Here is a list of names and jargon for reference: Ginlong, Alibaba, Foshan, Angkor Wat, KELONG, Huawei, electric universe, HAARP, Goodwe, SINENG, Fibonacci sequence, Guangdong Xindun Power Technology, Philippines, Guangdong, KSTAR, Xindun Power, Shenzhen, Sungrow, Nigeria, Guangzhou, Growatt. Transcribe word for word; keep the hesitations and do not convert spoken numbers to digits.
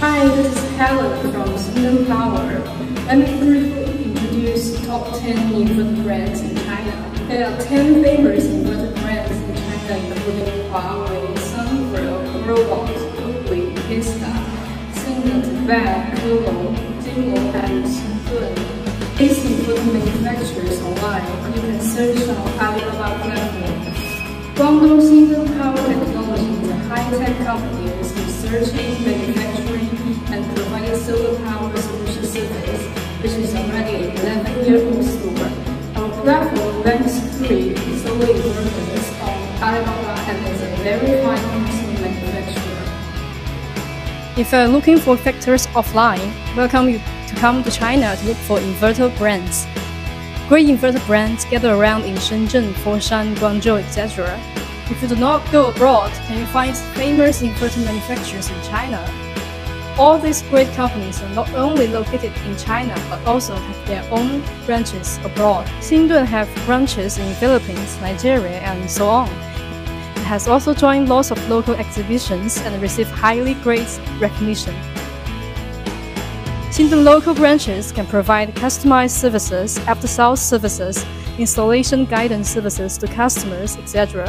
Hi, this is Helen from Xindun Power. Let me briefly introduce top ten inverter brands in China. There are ten famous inverter brands in China, including Huawei, Sungrow, Growatt, Goodwe, KSTAR, SINENG, KELONG, Ginlong, and Xindun. These inverter manufacturers online, you can search on Alibaba platform. Guangdong Xindun Power Technology is a high-tech company with researching, manufacturing, and providing solar power solution service, which is already an eleven-year-old store. Our platform ranks three solar inverters on Alibaba and is a very high-quality manufacturer. If you're looking for factories offline, welcome you to come to China to look for inverter brands. Great inverter brands gather around in Shenzhen, Foshan, Guangzhou, et cetera. If you do not go abroad, can you find famous inverter manufacturers in China? All these great companies are not only located in China, but also have their own branches abroad. Xindun have branches in Philippines, Nigeria, and so on. It has also joined lots of local exhibitions and received highly great recognition. Xindun local branches can provide customized services, after-sales services, installation guidance services to customers, et cetera.